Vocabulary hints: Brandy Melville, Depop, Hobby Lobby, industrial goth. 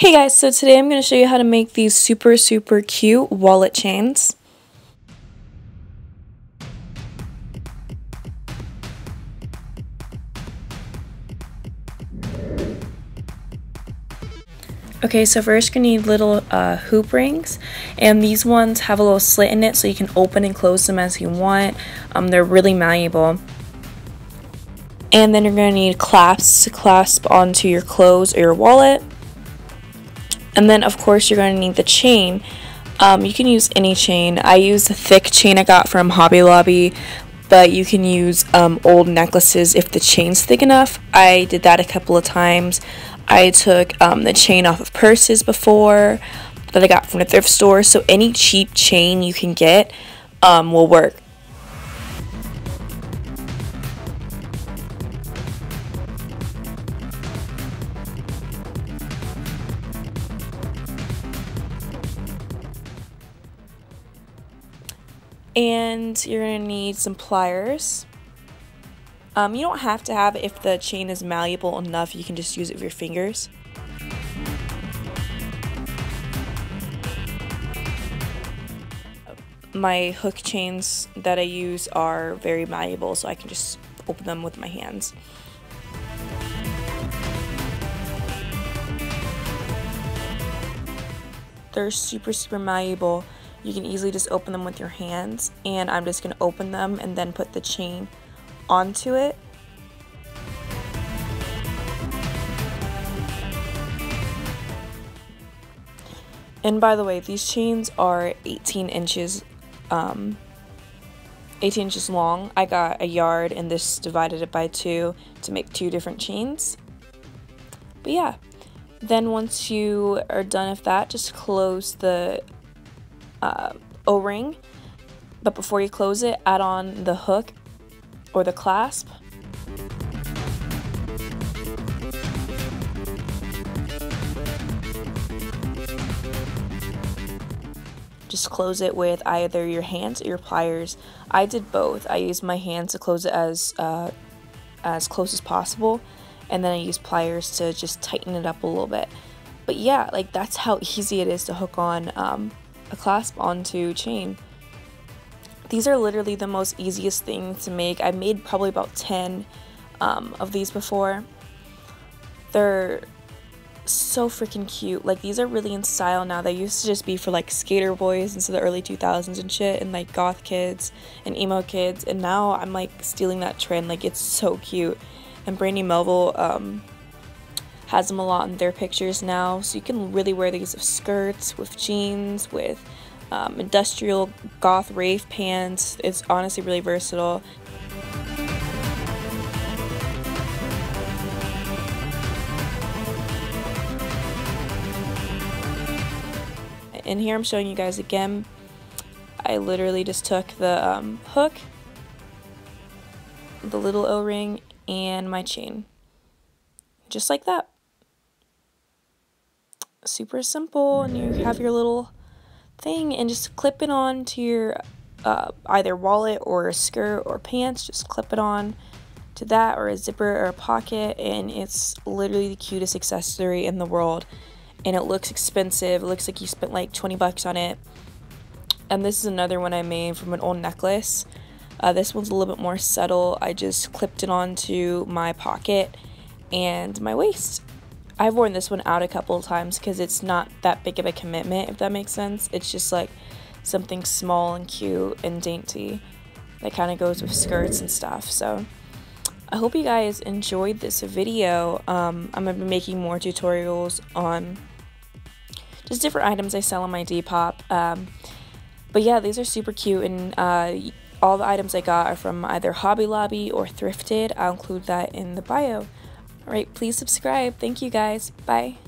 Hey guys, so today I'm going to show you how to make these super cute wallet chains. Okay, so first you're going to need little hoop rings, and these ones have a little slit in it so you can open and close them as you want. They're really malleable. And then you're going to need clasps to clasp onto your clothes or your wallet. And then of course you're going to need the chain. You can use any chain. I used a thick chain I got from Hobby Lobby, but you can use old necklaces if the chain's thick enough. I did that a couple of times. I took the chain off of purses before that I got from the thrift store, so any cheap chain you can get will work. And you're going to need some pliers. You don't have to have it if the chain is malleable enough. You can just use it with your fingers. My hook chains that I use are very malleable, so I can just open them with my hands. They're super malleable. You can easily just open them with your hands, and I'm just going to open them and then put the chain onto it. And by the way, these chains are 18 inches long. I got a yard and this divided it by 2 to make 2 different chains. But yeah, then once you are done with that, just close the O-ring, but before you close it, add on the hook or the clasp. Just close it with either your hands or your pliers. I did both. I used my hands to close it as close as possible, and then I used pliers to just tighten it up a little bit. But yeah, like, that's how easy it is to hook on a clasp onto chain. These are literally the most easiest thing to make. I made probably about 10 of these before. They're so freaking cute. Like, these are really in style now. They used to just be for like skater boys into the early 2000s and shit, and like goth kids and emo kids, and now I'm like stealing that trend. Like, it's so cute. And Brandy Melville has them a lot in their pictures now, so you can really wear these with skirts, with jeans, with industrial goth rave pants. It's honestly really versatile. And here I'm showing you guys again. I literally just took the hook, the little O-ring, and my chain, just like that. Super simple, and you have your little thing, and just clip it on to your either wallet or a skirt or pants. Just clip it on to that, or a zipper or a pocket, and it's literally the cutest accessory in the world. And it looks expensive. It looks like you spent like 20 bucks on it. And this is another one I made from an old necklace. This one's a little bit more subtle. I just clipped it onto my pocket and my waist. I've worn this one out a couple of times because it's not that big of a commitment, if that makes sense. It's just like something small and cute and dainty that kind of goes with skirts and stuff. So I hope you guys enjoyed this video. I'm going to be making more tutorials on just different items I sell on my Depop. But yeah, these are super cute, and all the items I got are from either Hobby Lobby or thrifted. I'll include that in the bio. Alright, please subscribe. Thank you guys. Bye.